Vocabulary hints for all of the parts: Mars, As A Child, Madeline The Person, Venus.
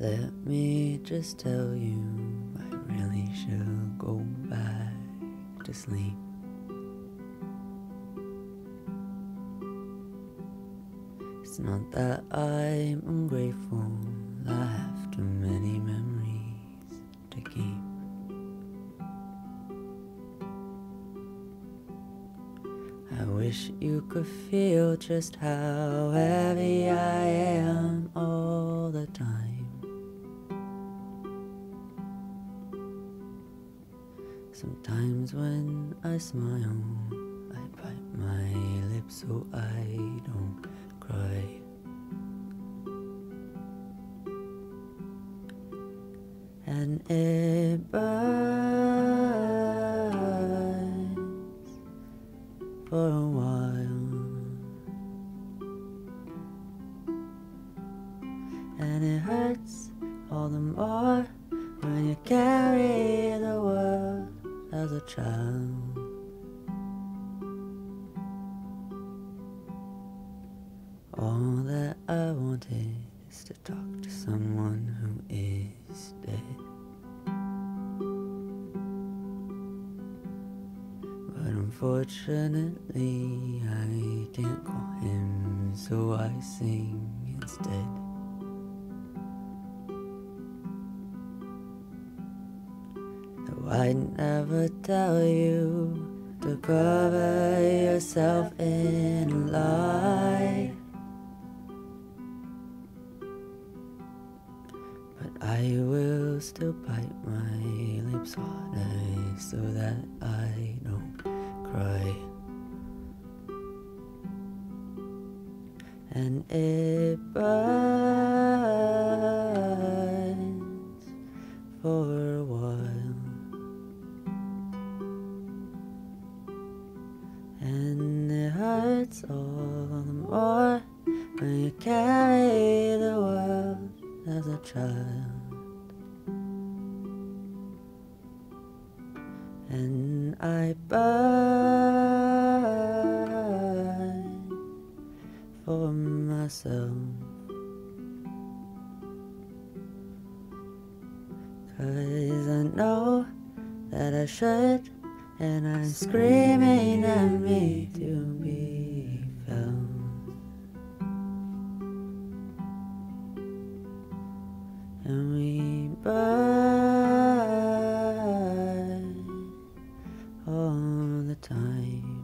Let me just tell you, I really should go back to sleep. It's not that I'm ungrateful, I have too many memories to keep. I wish you could feel just how heavy I am all the time. Sometimes when I smile, I bite my lips so I don't cry. And it burns for a while, and it hurts all the more when you carry the world as a child. All that I wanted is to talk to someone who is dead, but unfortunately I can't call him, so I sing instead. Though I'd never tell you to cover yourself in a lie, I will still bite my lips harder so that I don't cry. And it burns for a while, and it hurts all the more when you carry the world as a child. And I burn for myself, 'cause I know that I should, and I'm screaming at me to be felt. And we burn all the time,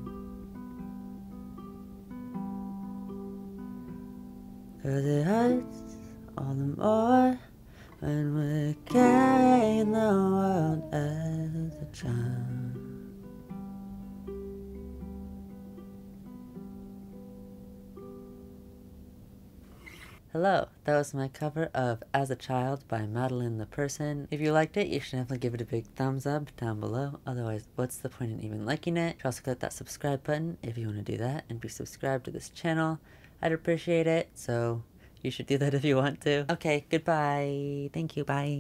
'cause it hurts all the more when we're carrying the world as a child. Hello, that was my cover of As a Child by Madeline The Person. If you liked it, you should definitely give it a big thumbs up down below. Otherwise, what's the point in even liking it? You should also click that subscribe button if you want to do that and be subscribed to this channel. I'd appreciate it, so you should do that if you want to. Okay, goodbye. Thank you, bye.